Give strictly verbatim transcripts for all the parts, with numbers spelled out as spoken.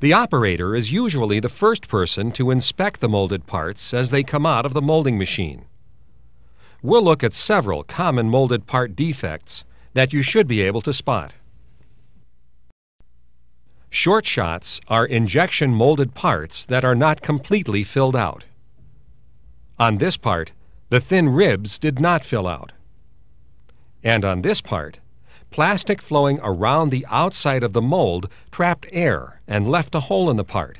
The operator is usually the first person to inspect the molded parts as they come out of the molding machine. We'll look at several common molded part defects that you should be able to spot. Short shots are injection molded parts that are not completely filled out. On this part, the thin ribs did not fill out. And on this part, plastic flowing around the outside of the mold trapped air and left a hole in the part.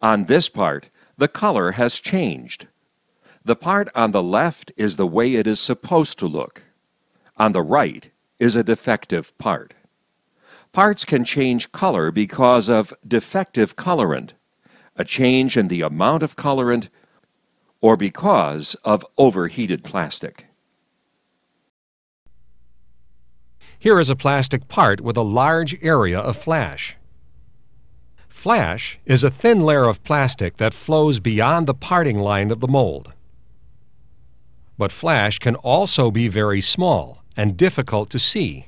On this part, the color has changed. The part on the left is the way it is supposed to look. On the right is a defective part. Parts can change color because of defective colorant, a change in the amount of colorant, or because of overheated plastic. Here is a plastic part with a large area of flash. Flash is a thin layer of plastic that flows beyond the parting line of the mold. But flash can also be very small and difficult to see.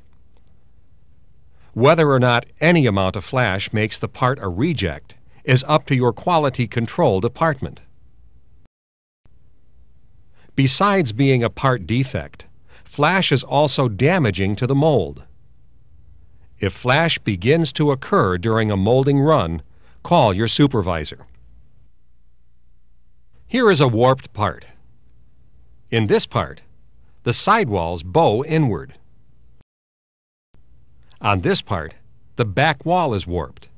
Whether or not any amount of flash makes the part a reject is up to your quality control department. Besides being a part defect, flash is also damaging to the mold. If flash begins to occur during a molding run, call your supervisor. Here is a warped part. In this part, the sidewalls bow inward. On this part, the back wall is warped.